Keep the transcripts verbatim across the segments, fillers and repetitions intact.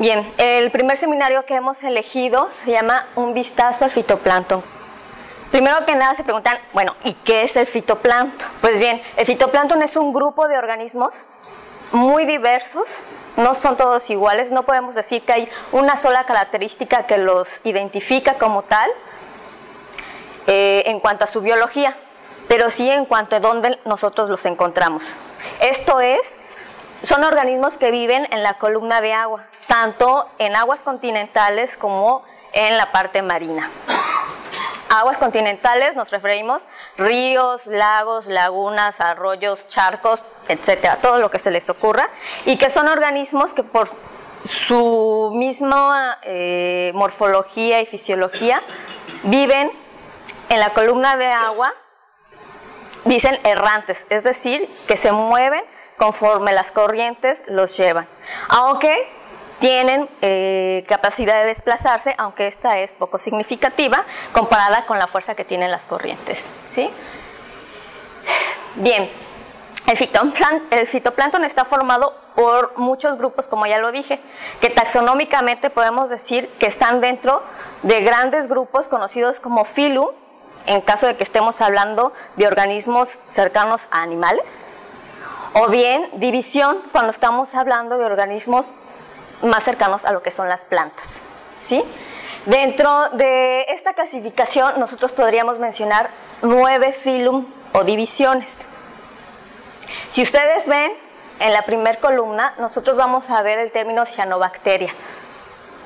Bien, el primer seminario que hemos elegido se llama Un vistazo al fitoplancton. Primero que nada se preguntan, bueno, ¿y qué es el fitoplancton? Pues bien, el fitoplancton es un grupo de organismos muy diversos, no son todos iguales, no podemos decir que hay una sola característica que los identifica como tal eh, en cuanto a su biología, pero sí en cuanto a dónde nosotros los encontramos. Esto es, son organismos que viven en la columna de agua, tanto en aguas continentales como en la parte marina. Aguas continentales nos referimos ríos, lagos, lagunas, arroyos, charcos, etcétera, todo lo que se les ocurra, y que son organismos que por su misma eh, morfología y fisiología viven en la columna de agua, dicen errantes, es decir, que se mueven conforme las corrientes los llevan, aunque tienen eh, capacidad de desplazarse, aunque esta es poco significativa comparada con la fuerza que tienen las corrientes, ¿sí? Bien, el fitoplancton, el fitoplancton está formado por muchos grupos, como ya lo dije, que taxonómicamente podemos decir que están dentro de grandes grupos conocidos como filum, en caso de que estemos hablando de organismos cercanos a animales, o bien división cuando estamos hablando de organismos más cercanos a lo que son las plantas, ¿sí? Dentro de esta clasificación nosotros podríamos mencionar nueve filum o divisiones. Si ustedes ven en la primera columna, nosotros vamos a ver el término cianobacteria,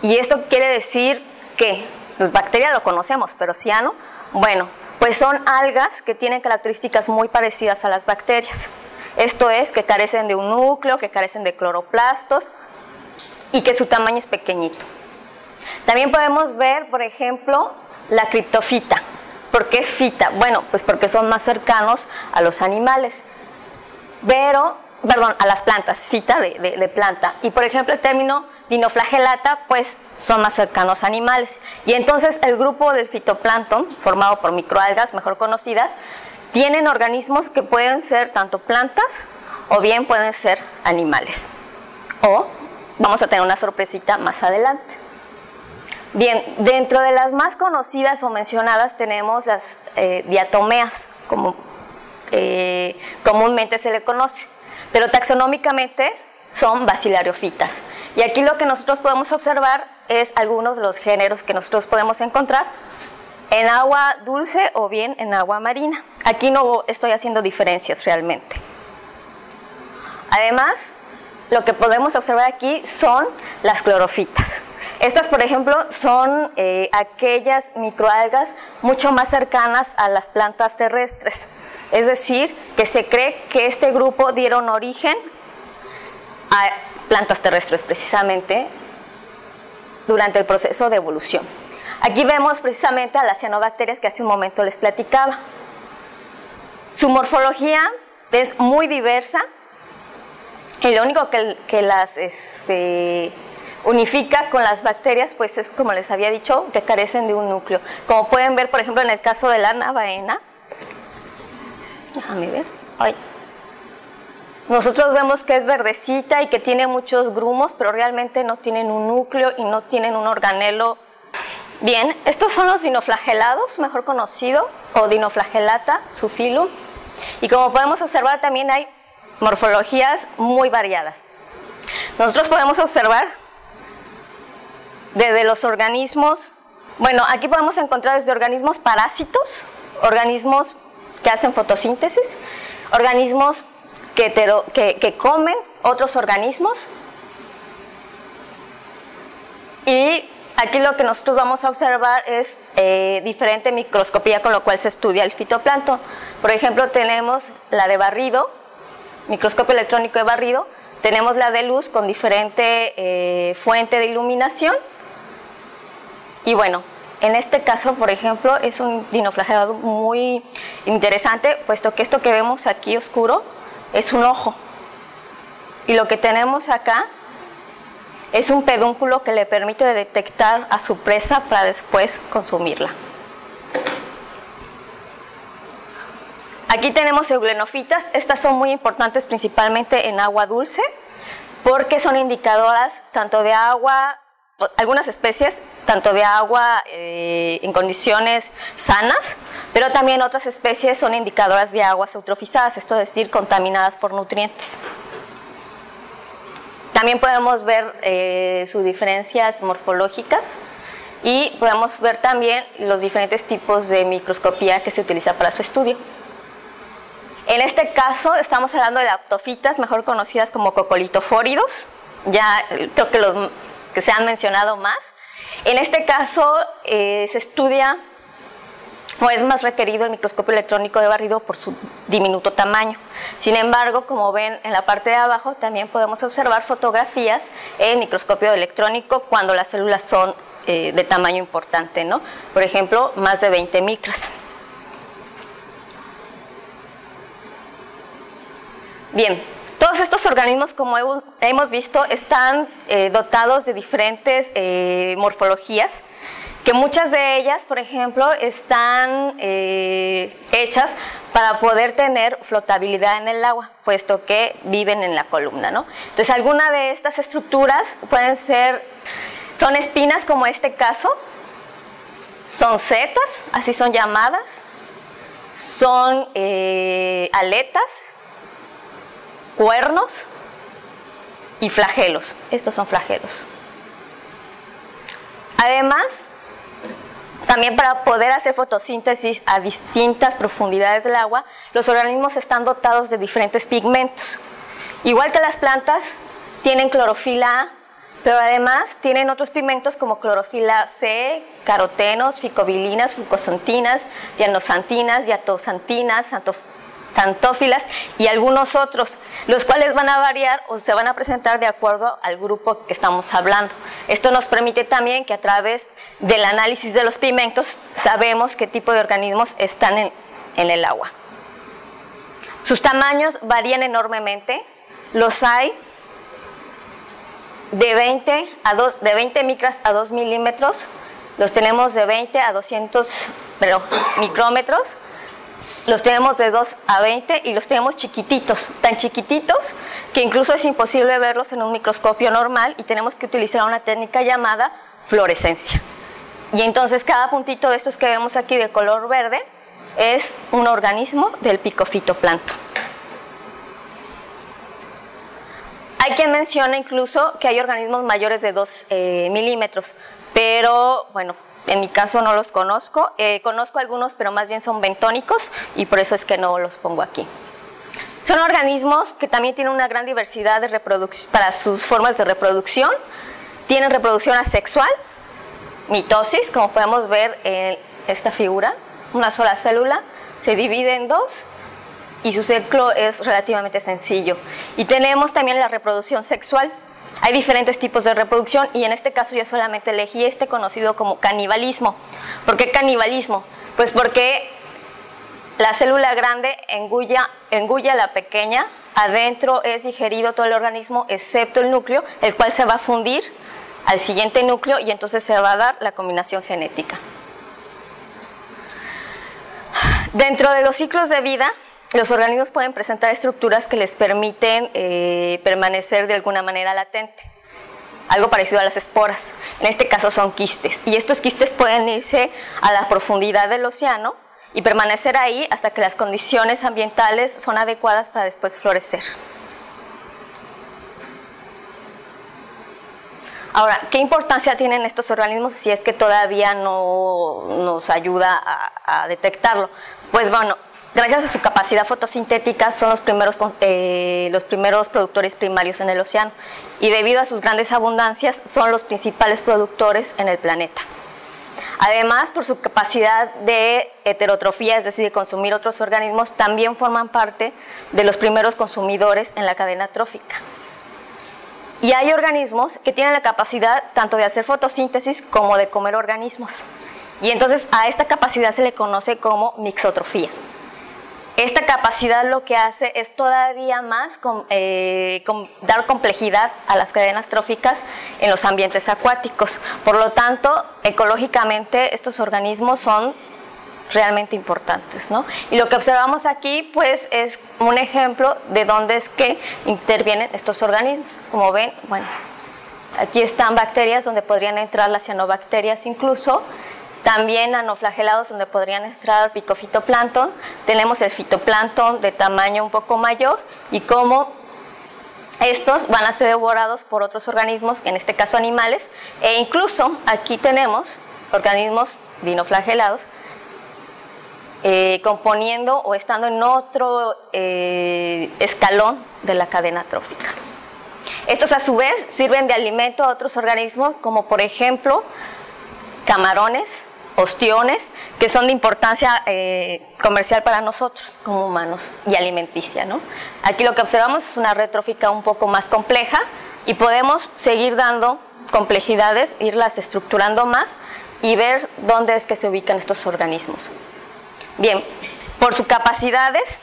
y esto quiere decir que pues, bacteria lo conocemos, pero ciano, bueno, pues son algas que tienen características muy parecidas a las bacterias. Esto es, que carecen de un núcleo, que carecen de cloroplastos y que su tamaño es pequeñito. También podemos ver, por ejemplo, la criptofita. ¿Por qué fita? Bueno, pues porque son más cercanos a los animales, pero, perdón, a las plantas, fita de, de, de planta. Y, por ejemplo, el término dinoflagelata, pues son más cercanos a animales. Y entonces el grupo del fitoplancton, formado por microalgas mejor conocidas, tienen organismos que pueden ser tanto plantas o bien pueden ser animales. O vamos a tener una sorpresita más adelante. Bien, dentro de las más conocidas o mencionadas tenemos las eh, diatomeas, como eh, comúnmente se le conoce, pero taxonómicamente son bacillariofitas. Y aquí lo que nosotros podemos observar es algunos de los géneros que nosotros podemos encontrar en agua dulce o bien en agua marina. Aquí no estoy haciendo diferencias realmente. Además, lo que podemos observar aquí son las clorofitas. Estas, por ejemplo, son eh, aquellas microalgas mucho más cercanas a las plantas terrestres. Es decir, que se cree que este grupo dieron origen a plantas terrestres precisamente durante el proceso de evolución. Aquí vemos precisamente a las cianobacterias que hace un momento les platicaba. Su morfología es muy diversa y lo único que, que las este, unifica con las bacterias pues es, como les había dicho, que carecen de un núcleo. Como pueden ver, por ejemplo, en el caso de la navaena, déjame ver, ay, nosotros vemos que es verdecita y que tiene muchos grumos, pero realmente no tienen un núcleo y no tienen un organelo. Bien, estos son los dinoflagelados, mejor conocido, o dinoflagelata, su filum. Y como podemos observar, también hay morfologías muy variadas. Nosotros podemos observar desde los organismos, bueno, aquí podemos encontrar desde organismos parásitos, organismos que hacen fotosíntesis, organismos que, tero, que, que comen otros organismos, y aquí lo que nosotros vamos a observar es eh, diferente microscopía con lo cual se estudia el fitoplancton. Por ejemplo, tenemos la de barrido, microscopio electrónico de barrido, tenemos la de luz con diferente eh, fuente de iluminación. Y bueno, en este caso, por ejemplo, es un dinoflagelado muy interesante, puesto que esto que vemos aquí oscuro es un ojo. Y lo que tenemos acá es un pedúnculo que le permite detectar a su presa para después consumirla. Aquí tenemos euglenofitas, estas son muy importantes principalmente en agua dulce, porque son indicadoras tanto de agua, algunas especies, tanto de agua eh, en condiciones sanas, pero también otras especies son indicadoras de aguas eutrofizadas, esto es decir, contaminadas por nutrientes. También podemos ver eh, sus diferencias morfológicas y podemos ver también los diferentes tipos de microscopía que se utiliza para su estudio. En este caso estamos hablando de dactofitas, mejor conocidas como cocolitóforidos, ya creo que los que se han mencionado más. En este caso eh, se estudia, o es más requerido el microscopio electrónico de barrido por su diminuto tamaño. Sin embargo, como ven en la parte de abajo, también podemos observar fotografías en microscopio electrónico cuando las células son eh, de tamaño importante, ¿no? Por ejemplo, más de veinte micras. Bien, todos estos organismos, como hemos visto, están eh, dotados de diferentes eh, morfologías, que muchas de ellas, por ejemplo, están eh, hechas para poder tener flotabilidad en el agua, puesto que viven en la columna, ¿no? Entonces, alguna de estas estructuras pueden ser, son espinas, como este caso, son setas, así son llamadas, son eh, aletas, cuernos y flagelos. Estos son flagelos. Además, también para poder hacer fotosíntesis a distintas profundidades del agua, los organismos están dotados de diferentes pigmentos. Igual que las plantas, tienen clorofila A, pero además tienen otros pigmentos como clorofila C, carotenos, ficobilinas, fucosantinas, dianosantinas, diatosantinas, xantófilas y algunos otros, los cuales van a variar o se van a presentar de acuerdo al grupo que estamos hablando. Esto nos permite también que a través del análisis de los pigmentos sabemos qué tipo de organismos están en, en el agua. Sus tamaños varían enormemente, los hay de veinte, a dos, de veinte micras a dos milímetros, los tenemos de veinte a doscientos pero, micrómetros, los tenemos de dos a veinte y los tenemos chiquititos, tan chiquititos que incluso es imposible verlos en un microscopio normal y tenemos que utilizar una técnica llamada fluorescencia. Y entonces cada puntito de estos que vemos aquí de color verde es un organismo del picofitoplancton. Hay quien menciona incluso que hay organismos mayores de dos eh, milímetros, pero bueno, en mi caso no los conozco, eh, conozco algunos pero más bien son bentónicos y por eso es que no los pongo aquí. Son organismos que también tienen una gran diversidad de reproducción para sus formas de reproducción, tienen reproducción asexual, mitosis, como podemos ver en esta figura, una sola célula, se divide en dos y su ciclo es relativamente sencillo. Y tenemos también la reproducción sexual. Hay diferentes tipos de reproducción y en este caso yo solamente elegí este conocido como canibalismo. ¿Por qué canibalismo? Pues porque la célula grande engulla, engulla a la pequeña, adentro es digerido todo el organismo excepto el núcleo, el cual se va a fundir al siguiente núcleo y entonces se va a dar la combinación genética. Dentro de los ciclos de vida, los organismos pueden presentar estructuras que les permiten eh, permanecer de alguna manera latente, algo parecido a las esporas. En este caso son quistes, y estos quistes pueden irse a la profundidad del océano y permanecer ahí hasta que las condiciones ambientales son adecuadas para después florecer. Ahora, ¿qué importancia tienen estos organismos si es que todavía no nos ayuda a, a detectarlo? Pues bueno, gracias a su capacidad fotosintética son los primeros, eh, los primeros productores primarios en el océano y debido a sus grandes abundancias son los principales productores en el planeta. Además, por su capacidad de heterotrofía, es decir, de consumir otros organismos, también forman parte de los primeros consumidores en la cadena trófica. Y hay organismos que tienen la capacidad tanto de hacer fotosíntesis como de comer organismos. Y entonces a esta capacidad se le conoce como mixotrofía. Esta capacidad lo que hace es todavía más con, eh, con dar complejidad a las cadenas tróficas en los ambientes acuáticos. Por lo tanto, ecológicamente estos organismos son realmente importantes, ¿no? Y lo que observamos aquí pues es un ejemplo de dónde es que intervienen estos organismos. Como ven, bueno, aquí están bacterias donde podrían entrar las cianobacterias, incluso también nanoflagelados donde podrían entrar picofitoplancton. Tenemos el fitoplancton de tamaño un poco mayor y como estos van a ser devorados por otros organismos, en este caso animales, e incluso aquí tenemos organismos dinoflagelados eh, componiendo o estando en otro eh, escalón de la cadena trófica. Estos a su vez sirven de alimento a otros organismos como por ejemplo camarones, ostiones, que son de importancia eh, comercial para nosotros como humanos y alimenticia, ¿no? Aquí lo que observamos es una red trófica un poco más compleja y podemos seguir dando complejidades, irlas estructurando más y ver dónde es que se ubican estos organismos. Bien, por sus capacidades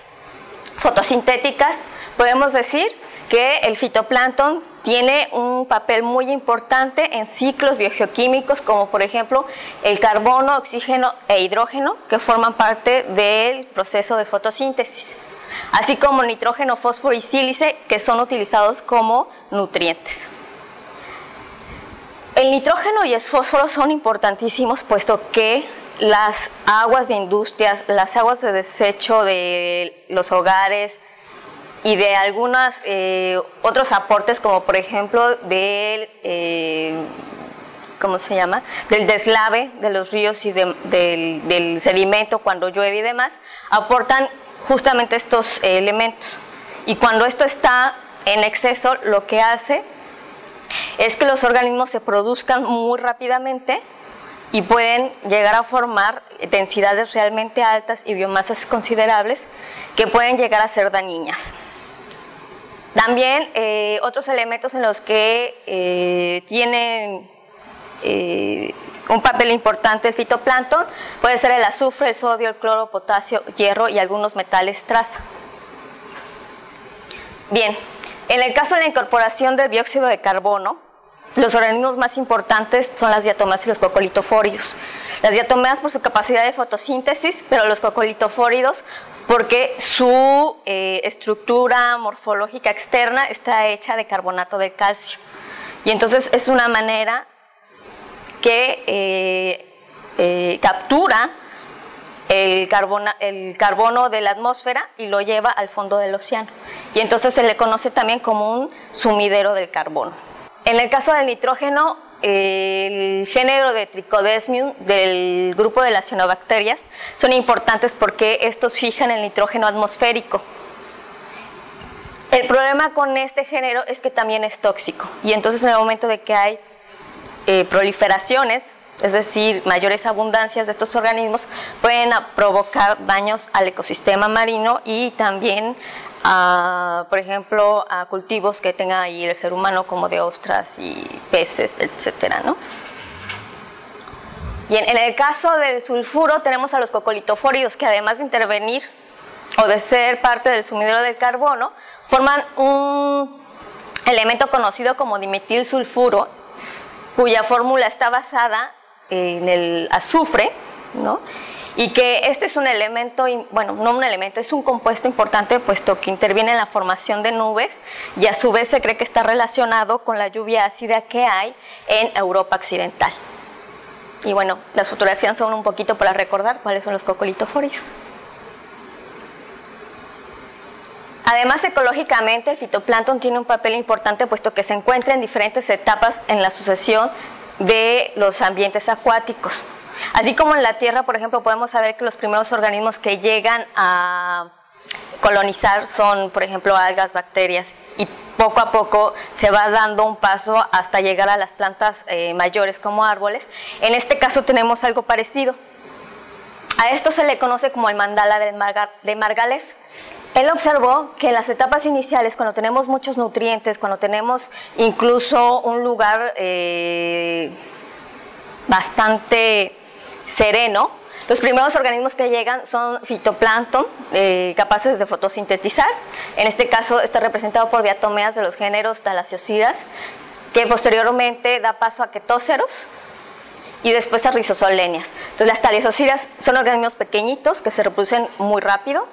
fotosintéticas podemos decir que el fitoplancton tiene un papel muy importante en ciclos biogeoquímicos como por ejemplo el carbono, oxígeno e hidrógeno que forman parte del proceso de fotosíntesis, así como nitrógeno, fósforo y sílice que son utilizados como nutrientes. El nitrógeno y el fósforo son importantísimos puesto que las aguas de industrias, las aguas de desecho de los hogares, y de algunos eh, otros aportes como por ejemplo del, eh, ¿cómo se llama? del deslave de los ríos y de, del, del sedimento cuando llueve y demás, aportan justamente estos eh, elementos. Y cuando esto está en exceso, lo que hace es que los organismos se produzcan muy rápidamente y pueden llegar a formar densidades realmente altas y biomasas considerables que pueden llegar a ser dañinas. También eh, otros elementos en los que eh, tienen eh, un papel importante el fitoplancton puede ser el azufre, el sodio, el cloro, potasio, hierro y algunos metales traza. Bien, en el caso de la incorporación del dióxido de carbono, los organismos más importantes son las diatomeas y los cocolitóforos. Las diatomeas por su capacidad de fotosíntesis, pero los cocolitóforos porque su eh, estructura morfológica externa está hecha de carbonato de calcio. Y entonces es una manera que eh, eh, captura el carbono, el carbono de la atmósfera y lo lleva al fondo del océano. Y entonces se le conoce también como un sumidero del carbono. En el caso del nitrógeno, el género de Trichodesmium del grupo de las cianobacterias son importantes porque estos fijan el nitrógeno atmosférico. El problema con este género es que también es tóxico y entonces en el momento de que hay eh, proliferaciones, es decir, mayores abundancias de estos organismos, pueden provocar daños al ecosistema marino y también a, por ejemplo, a cultivos que tenga ahí el ser humano como de ostras y peces, etcétera, ¿no? Bien, en el caso del sulfuro tenemos a los cocolitóforos que además de intervenir o de ser parte del sumidero del carbono forman un elemento conocido como dimetilsulfuro cuya fórmula está basada en el azufre, ¿no? Y que este es un elemento, bueno, no un elemento, es un compuesto importante puesto que interviene en la formación de nubes y a su vez se cree que está relacionado con la lluvia ácida que hay en Europa Occidental. Y bueno, las fotografías son un poquito para recordar cuáles son los cocolitóforos. Además, ecológicamente el fitoplancton tiene un papel importante puesto que se encuentra en diferentes etapas en la sucesión de los ambientes acuáticos. Así como en la Tierra, por ejemplo, podemos saber que los primeros organismos que llegan a colonizar son, por ejemplo, algas, bacterias, y poco a poco se va dando un paso hasta llegar a las plantas eh, mayores como árboles. En este caso tenemos algo parecido. A esto se le conoce como el mandala de Margalef. Él observó que en las etapas iniciales, cuando tenemos muchos nutrientes, cuando tenemos incluso un lugar eh, bastante sereno, los primeros organismos que llegan son fitoplancton, eh, capaces de fotosintetizar. En este caso está representado por diatomeas de los géneros talasiocidas, que posteriormente da paso a ketóceros y después a rizosolenias. Entonces las talasiocidas son organismos pequeñitos que se reproducen muy rápido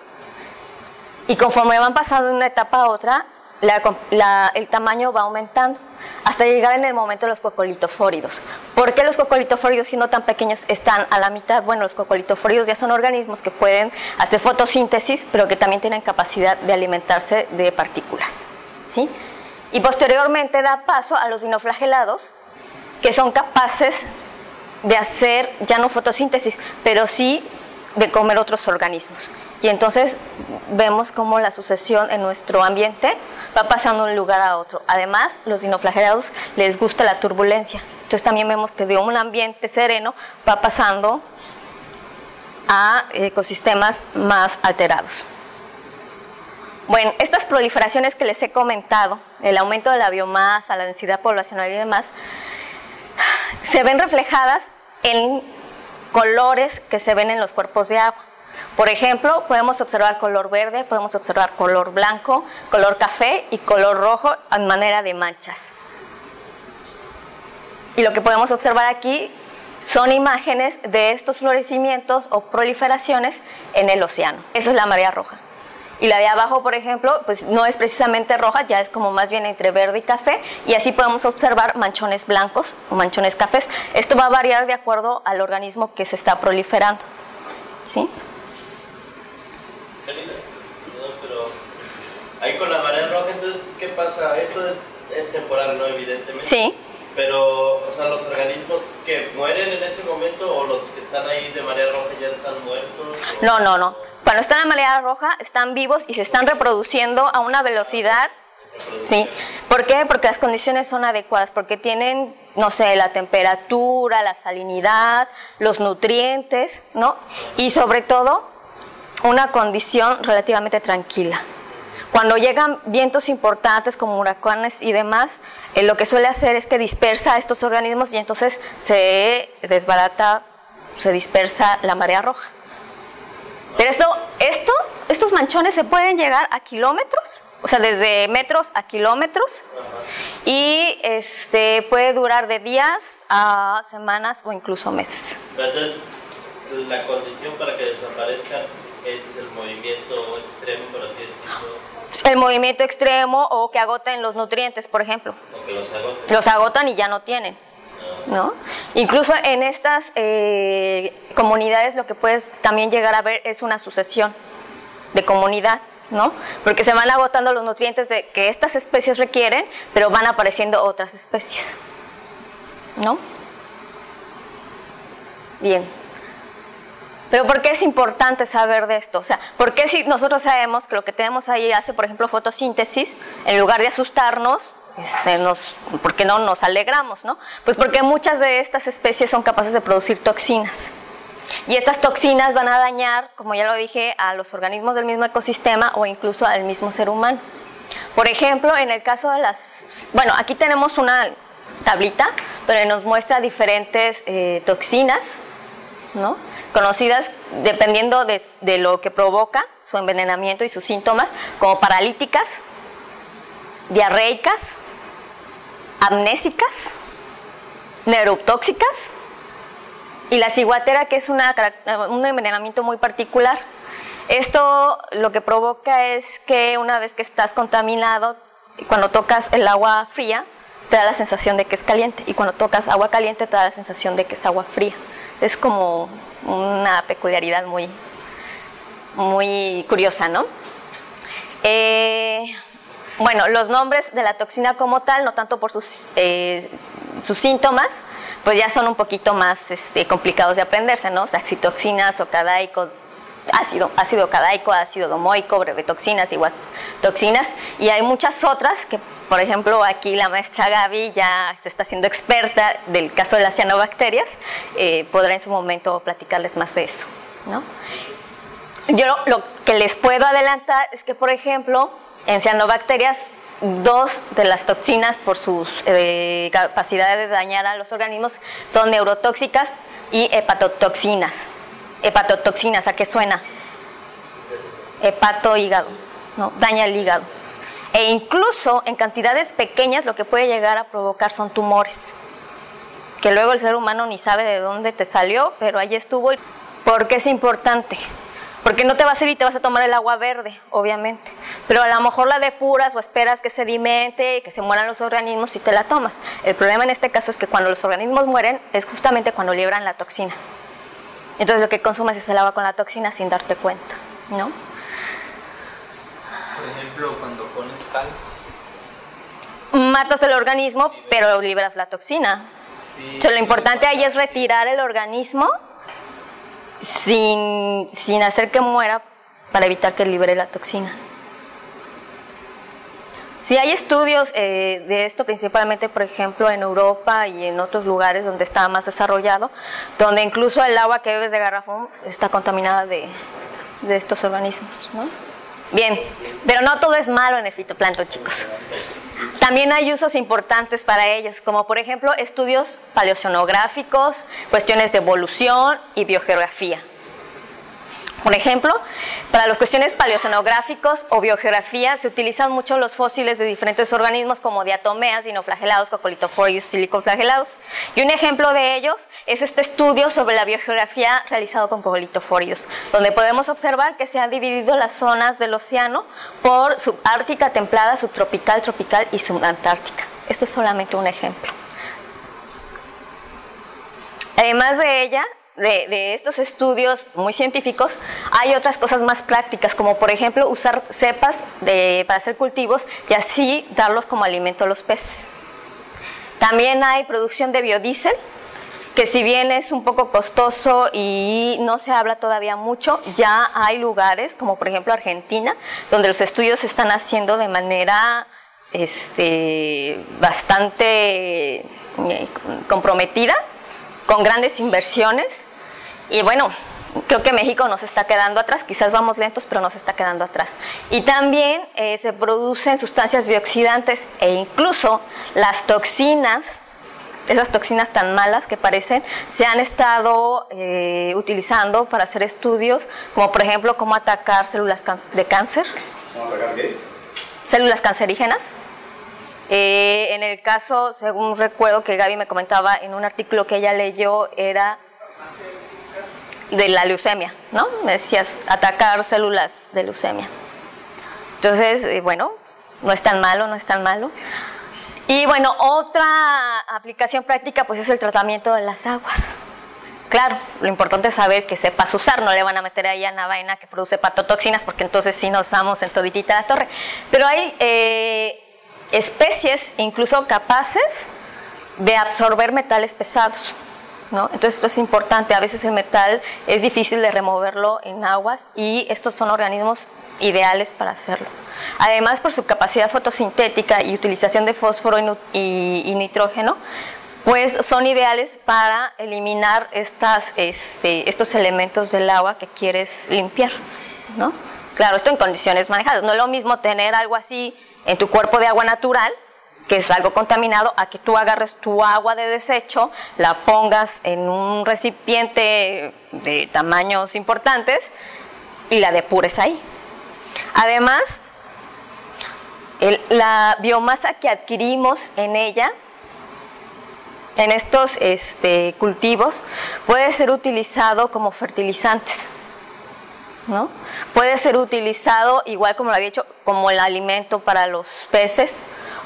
y conforme van pasando de una etapa a otra, la, la, el tamaño va aumentando hasta llegar en el momento de los cocolitóforidos. ¿Por qué los cocolitóforidos, siendo tan pequeños, están a la mitad? Bueno, los cocolitóforidos ya son organismos que pueden hacer fotosíntesis, pero que también tienen capacidad de alimentarse de partículas, ¿sí? Y posteriormente da paso a los dinoflagelados, que son capaces de hacer ya no fotosíntesis, pero sí de comer otros organismos. Y entonces vemos cómo la sucesión en nuestro ambiente va pasando de un lugar a otro. Además, los dinoflagelados les gusta la turbulencia. Entonces también vemos que de un ambiente sereno va pasando a ecosistemas más alterados. Bueno, estas proliferaciones que les he comentado, el aumento de la biomasa, la densidad poblacional y demás, se ven reflejadas en colores que se ven en los cuerpos de agua. Por ejemplo, podemos observar color verde, podemos observar color blanco, color café y color rojo en manera de manchas. Y lo que podemos observar aquí son imágenes de estos florecimientos o proliferaciones en el océano. Esa es la marea roja. Y la de abajo, por ejemplo, pues no es precisamente roja, ya es como más bien entre verde y café, y así podemos observar manchones blancos o manchones cafés. Esto va a variar de acuerdo al organismo que se está proliferando, ¿sí? Pero ahí con la marea roja, entonces, ¿qué pasa? Eso es, es temporal, ¿no? Evidentemente. Sí. Pero, o sea, los organismos que mueren en ese momento o los que están ahí de marea roja ya están muertos. ¿O? No, no, no. Cuando están en la marea roja están vivos y se están reproduciendo a una velocidad. Sí. ¿Por qué? Porque las condiciones son adecuadas, porque tienen, no sé, la temperatura, la salinidad, los nutrientes, ¿no? Y sobre todo una condición relativamente tranquila. Cuando llegan vientos importantes como huracanes y demás, eh, lo que suele hacer es que dispersa a estos organismos y entonces se desbarata, se dispersa la marea roja. Pero esto, esto, estos manchones se pueden llegar a kilómetros, o sea, desde metros a kilómetros, y este, puede durar de días a semanas o incluso meses. Entonces, la condición para que desaparezca es el movimiento extremo, por así decirlo. El movimiento extremo o que agoten los nutrientes, por ejemplo. O que los agoten. Los agotan y ya no tienen, ¿no? Incluso en estas eh, comunidades lo que puedes también llegar a ver es una sucesión de comunidad, ¿no? Porque se van agotando los nutrientes de que estas especies requieren, pero van apareciendo otras especies, ¿no? Bien. Pero ¿por qué es importante saber de esto? O sea, ¿por qué si nosotros sabemos que lo que tenemos ahí hace, por ejemplo, fotosíntesis, en lugar de asustarnos, se nos, ¿por qué no nos alegramos, no? Pues porque muchas de estas especies son capaces de producir toxinas. Y estas toxinas van a dañar, como ya lo dije, a los organismos del mismo ecosistema o incluso al mismo ser humano. Por ejemplo, en el caso de las... Bueno, aquí tenemos una tablita donde nos muestra diferentes eh, toxinas, ¿no? Conocidas dependiendo de, de lo que provoca su envenenamiento y sus síntomas, como paralíticas, diarreicas, amnésicas, neurotóxicas y la ciguatera, que es una, un envenenamiento muy particular. Esto lo que provoca es que una vez que estás contaminado, cuando tocas el agua fría te da la sensación de que es caliente, y cuando tocas agua caliente te da la sensación de que es agua fría. Es como una peculiaridad muy, muy curiosa, ¿no? Eh, Bueno, los nombres de la toxina como tal, no tanto por sus, eh, sus síntomas, pues ya son un poquito más este, complicados de aprenderse, ¿no? Saxitoxina, socadaico, ácido, ácido cadaico, ácido domoico, brevetoxinas, iguatoxinas, y hay muchas otras que, por ejemplo, aquí la maestra Gaby ya se está haciendo experta del caso de las cianobacterias, eh, podrá en su momento platicarles más de eso, ¿no? Yo lo, lo que les puedo adelantar es que, por ejemplo, en cianobacterias, dos de las toxinas por su eh, capacidad de dañar a los organismos son neurotóxicas y hepatotoxinas. Hepatotoxinas, ¿a qué suena? Hepato, hígado, ¿no? Daña el hígado. E incluso en cantidades pequeñas lo que puede llegar a provocar son tumores. que luego el ser humano ni sabe de dónde te salió, pero ahí estuvo. ¿Por qué es importante? Porque no te vas a ir y te vas a tomar el agua verde, obviamente, pero a lo mejor la depuras o esperas que sedimente, que se mueran los organismos y te la tomas. El problema en este caso es que cuando los organismos mueren es justamente cuando libran la toxina. Entonces lo que consumes es el agua con la toxina sin darte cuenta, ¿no? Por ejemplo, cuando pones cal, matas el organismo, pero liberas la toxina. Sí, o sea, lo importante ahí es retirar el organismo sin, sin hacer que muera, para evitar que libere la toxina. Sí, hay estudios eh, de esto, principalmente, por ejemplo, en Europa y en otros lugares donde está más desarrollado, donde incluso el agua que bebes de garrafón está contaminada de, de estos organismos, ¿no? Bien, pero no todo es malo en el fitoplancton, chicos. También hay usos importantes para ellos, como por ejemplo estudios paleoceanográficos, cuestiones de evolución y biogeografía. Por ejemplo, para las cuestiones paleoceanográficos o biogeografía se utilizan mucho los fósiles de diferentes organismos como diatomeas, dinoflagelados, cocolitóforos y silicoflagelados. Y un ejemplo de ellos es este estudio sobre la biogeografía realizado con cocolitóforos, donde podemos observar que se han dividido las zonas del océano por subártica, templada, subtropical, tropical y subantártica. Esto es solamente un ejemplo. Además de ella, De, de estos estudios muy científicos, hay otras cosas más prácticas, como por ejemplo usar cepas de, para hacer cultivos y así darlos como alimento a los peces. También hay producción de biodiesel, que si bien es un poco costoso y no se habla todavía mucho, ya hay lugares como por ejemplo Argentina, donde los estudios se están haciendo de manera este, bastante comprometida, con grandes inversiones. Y bueno, creo que México nos está quedando atrás, quizás vamos lentos, pero nos está quedando atrás. Y también eh, se producen sustancias bioxidantes e incluso las toxinas, esas toxinas tan malas que parecen, se han estado eh, utilizando para hacer estudios, como por ejemplo, cómo atacar células de cáncer. ¿Cómo atacar qué? Células cancerígenas. Eh, en el caso, según recuerdo que Gaby me comentaba en un artículo que ella leyó, era de la leucemia, ¿no? Me decías, atacar células de leucemia. Entonces, eh, bueno, no es tan malo, no es tan malo. Y bueno, otra aplicación práctica pues es el tratamiento de las aguas. Claro, lo importante es saber que sepas usar, no le van a meter ahí a una vaina que produce hepatotoxinas, porque entonces sí nos damos en toditita la torre. Pero hay... Eh, especies incluso capaces de absorber metales pesados, ¿no? Entonces esto es importante, a veces el metal es difícil de removerlo en aguas y estos son organismos ideales para hacerlo. Además, por su capacidad fotosintética y utilización de fósforo y, y nitrógeno, pues son ideales para eliminar estas, este, estos elementos del agua que quieres limpiar, ¿no? Claro, esto en condiciones manejadas. No es lo mismo tener algo así en tu cuerpo de agua natural, que es algo contaminado, a que tú agarres tu agua de desecho, la pongas en un recipiente de tamaños importantes y la depures ahí. Además, el, la biomasa que adquirimos en ella, en estos este, cultivos, puede ser utilizado como fertilizantes, ¿no? Puede ser utilizado, igual como lo había dicho, como el alimento para los peces,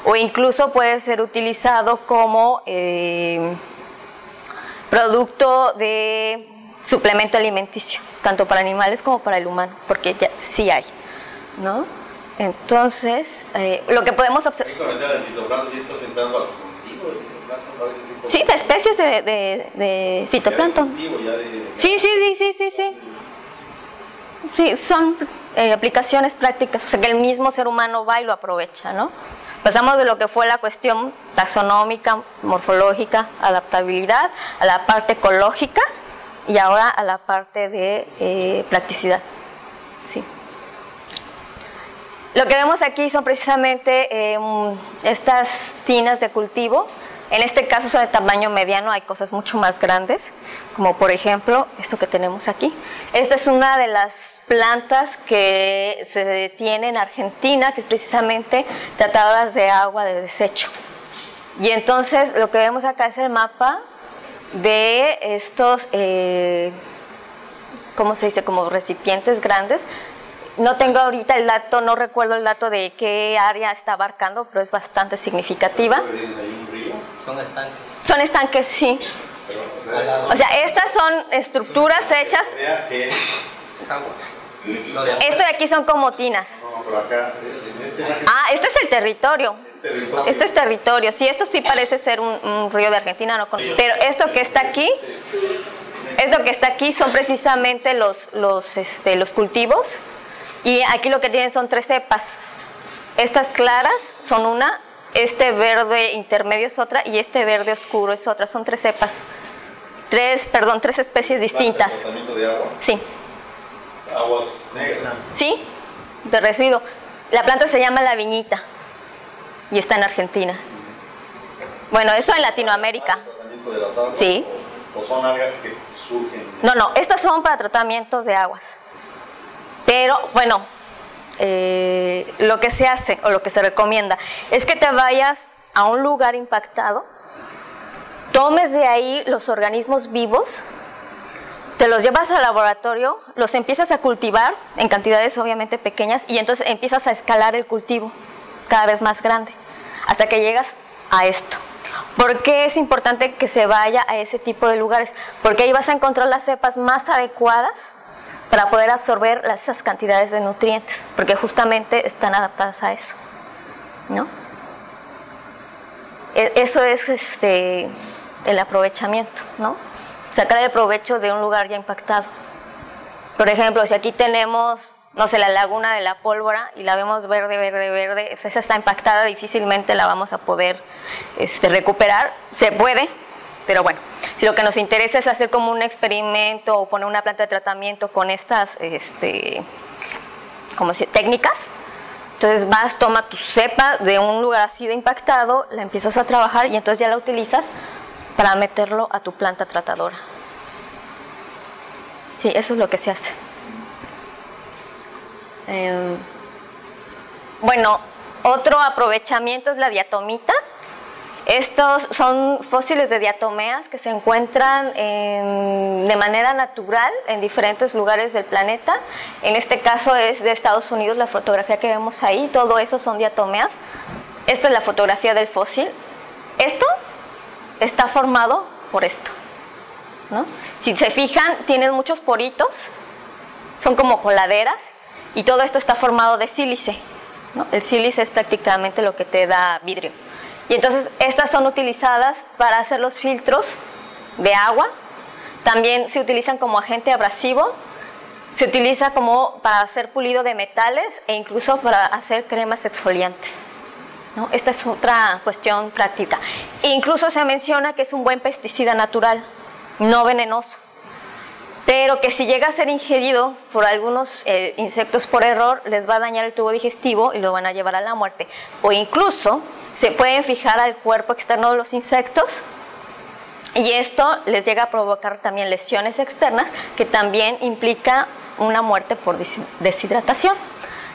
o incluso puede ser utilizado como eh, producto de suplemento alimenticio, tanto para animales como para el humano, porque ya sí hay, ¿no? Entonces, eh, lo que podemos observar... Sí, de especies de, de, de fitoplancton. Sí, sí, sí, sí, sí, sí. Sí, son eh, aplicaciones prácticas, o sea que el mismo ser humano va y lo aprovecha, ¿no? Pasamos de lo que fue la cuestión taxonómica, morfológica, adaptabilidad, a la parte ecológica y ahora a la parte de eh, practicidad. Sí. Lo que vemos aquí son precisamente eh, estas tinas de cultivo. En este caso son de tamaño mediano, hay cosas mucho más grandes, como por ejemplo esto que tenemos aquí. Esta es una de las plantas que se tiene en Argentina, que es precisamente tratadoras de agua de desecho. Y entonces lo que vemos acá es el mapa de estos, eh, ¿cómo se dice?, como recipientes grandes. No tengo ahorita el dato, no recuerdo el dato de qué área está abarcando, pero es bastante significativa. ¿Hay un río? Son estanques. Son estanques, sí. Pero, o sea, estas son estructuras hechas. Esto de aquí son como tinas. Ah, esto es el territorio. Esto es territorio. Sí, esto sí parece ser un, un río de Argentina, no conozco. Pero esto que está aquí, esto que está aquí son precisamente los, los, este, los cultivos. Y aquí lo que tienen son tres cepas. Estas claras son una, este verde intermedio es otra y este verde oscuro es otra. Son tres cepas. Tres, perdón, tres especies distintas. De agua. Sí. Aguas negras. Sí, de residuo. La planta se llama la viñita y está en Argentina. Bueno, eso en Latinoamérica. ¿De las algas? Sí. ¿O son algas que surgen? No, no, estas son para tratamientos de aguas. Pero, bueno, eh, lo que se hace o lo que se recomienda es que te vayas a un lugar impactado, tomes de ahí los organismos vivos, te los llevas al laboratorio, los empiezas a cultivar en cantidades obviamente pequeñas y entonces empiezas a escalar el cultivo cada vez más grande hasta que llegas a esto. ¿Por qué es importante que se vaya a ese tipo de lugares? Porque ahí vas a encontrar las cepas más adecuadas para poder absorber esas cantidades de nutrientes, porque justamente están adaptadas a eso, ¿no? Eso es este, el aprovechamiento, ¿no? Sacar el provecho de un lugar ya impactado. Por ejemplo, si aquí tenemos, no sé, la laguna de la Pólvora y la vemos verde, verde, verde, pues esa está impactada, difícilmente la vamos a poder este, recuperar. Se puede, pero bueno, si lo que nos interesa es hacer como un experimento o poner una planta de tratamiento con estas este, ¿cómo se dice?, técnicas, entonces vas, toma tu cepa de un lugar así de impactado, la empiezas a trabajar y entonces ya la utilizas para meterlo a tu planta tratadora. Sí, eso es lo que se hace. Eh, bueno, otro aprovechamiento es la diatomita. Estos son fósiles de diatomeas que se encuentran en, de manera natural en diferentes lugares del planeta. En este caso es de Estados Unidos, la fotografía que vemos ahí, todo eso son diatomeas. Esta es la fotografía del fósil. Esto está formado por esto, ¿no? Si se fijan, tienen muchos poritos, son como coladeras y todo esto está formado de sílice, ¿no? El sílice es prácticamente lo que te da vidrio. Y entonces estas son utilizadas para hacer los filtros de agua, también se utilizan como agente abrasivo, se utiliza como para hacer pulido de metales e incluso para hacer cremas exfoliantes, ¿no? Esta es otra cuestión práctica. Incluso se menciona que es un buen pesticida natural, no venenoso, pero que si llega a ser ingerido por algunos eh, insectos por error, les va a dañar el tubo digestivo y lo van a llevar a la muerte. O incluso se pueden fijar al cuerpo externo de los insectos y esto les llega a provocar también lesiones externas que también implica una muerte por deshidratación.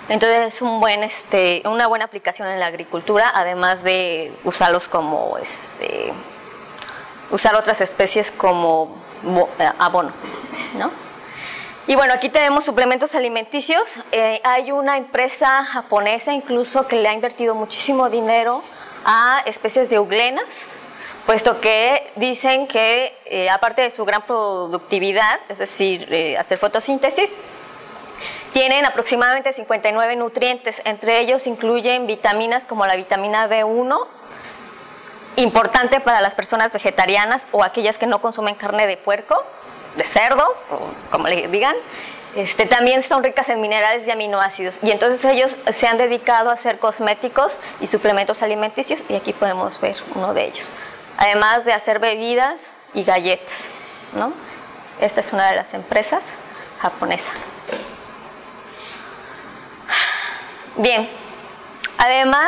Entonces es un buen, este, una buena aplicación en la agricultura, además de usarlos como, este, usar otras especies como abono, ¿no? Y bueno, aquí tenemos suplementos alimenticios. Eh, hay una empresa japonesa incluso que le ha invertido muchísimo dinero a especies de euglenas, puesto que dicen que eh, aparte de su gran productividad, es decir, eh, hacer fotosíntesis, tienen aproximadamente cincuenta y nueve nutrientes, entre ellos incluyen vitaminas como la vitamina B uno, importante para las personas vegetarianas o aquellas que no consumen carne de puerco, de cerdo, o como le digan. Este, también son ricas en minerales y aminoácidos y entonces ellos se han dedicado a hacer cosméticos y suplementos alimenticios y aquí podemos ver uno de ellos, además de hacer bebidas y galletas, ¿no? Esta es una de las empresas japonesas. Bien, además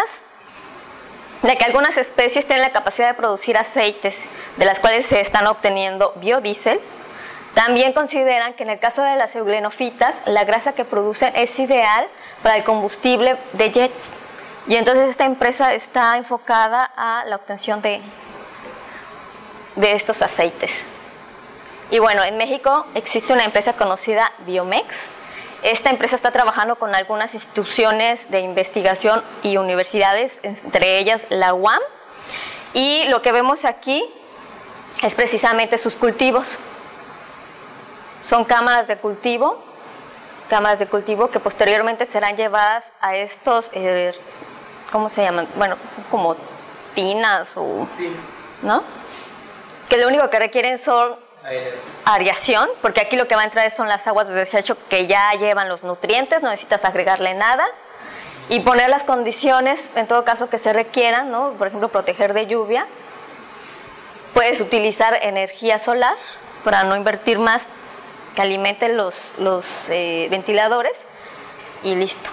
de que algunas especies tienen la capacidad de producir aceites, de las cuales se están obteniendo biodiesel, también consideran que en el caso de las euglenofitas, la grasa que producen es ideal para el combustible de jets. Y entonces esta empresa está enfocada a la obtención de, de estos aceites. Y bueno, en México existe una empresa conocida Biomex. Esta empresa está trabajando con algunas instituciones de investigación y universidades, entre ellas la U A M. Y lo que vemos aquí es precisamente sus cultivos. Son cámaras de cultivo, cámaras de cultivo que posteriormente serán llevadas a estos, eh, ¿cómo se llaman? Bueno, como tinas o... ¿no? Que lo único que requieren son aireación, porque aquí lo que va a entrar son las aguas de desecho que ya llevan los nutrientes, no necesitas agregarle nada. Y poner las condiciones, en todo caso, que se requieran, ¿no? Por ejemplo, proteger de lluvia. Puedes utilizar energía solar para no invertir más, que alimenten los, los eh, ventiladores y listo.